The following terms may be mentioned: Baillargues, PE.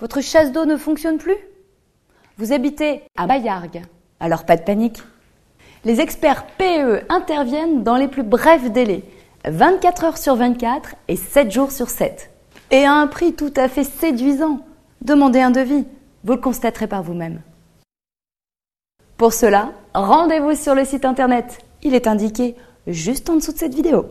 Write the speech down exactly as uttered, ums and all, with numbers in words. Votre chasse d'eau ne fonctionne plus? Vous habitez à Baillargues, alors pas de panique. Les experts P E interviennent dans les plus brefs délais, vingt-quatre heures sur vingt-quatre et sept jours sur sept. Et à un prix tout à fait séduisant. Demandez un devis, vous le constaterez par vous-même. Pour cela, rendez-vous sur le site internet, il est indiqué juste en dessous de cette vidéo.